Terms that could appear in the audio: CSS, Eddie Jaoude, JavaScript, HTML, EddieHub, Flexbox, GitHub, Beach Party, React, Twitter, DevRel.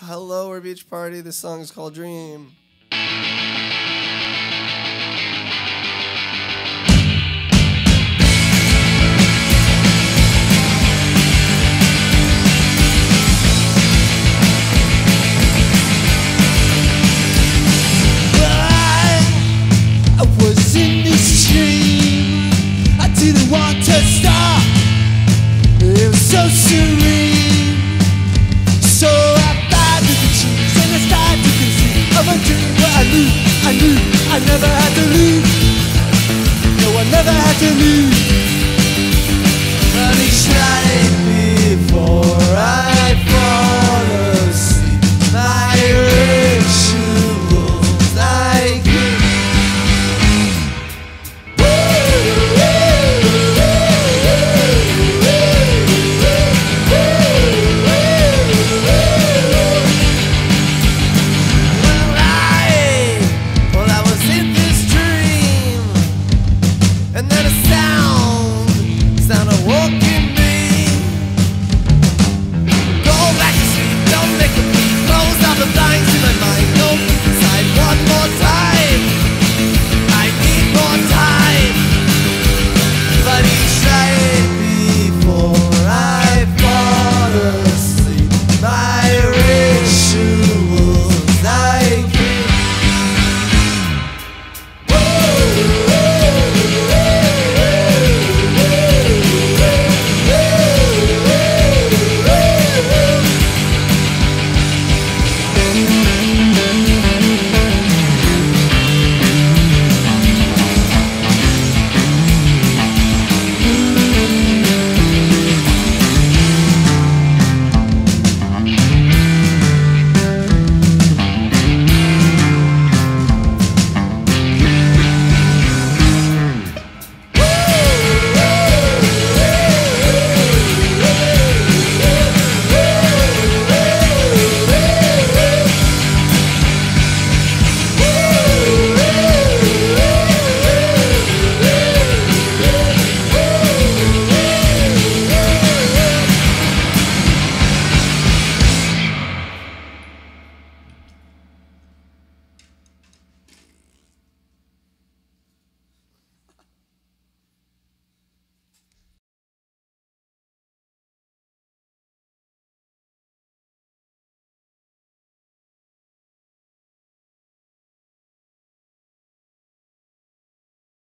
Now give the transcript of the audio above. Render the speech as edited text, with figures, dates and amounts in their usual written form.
Hello, we're Beach Party. This song is called Dream. I never had to lose.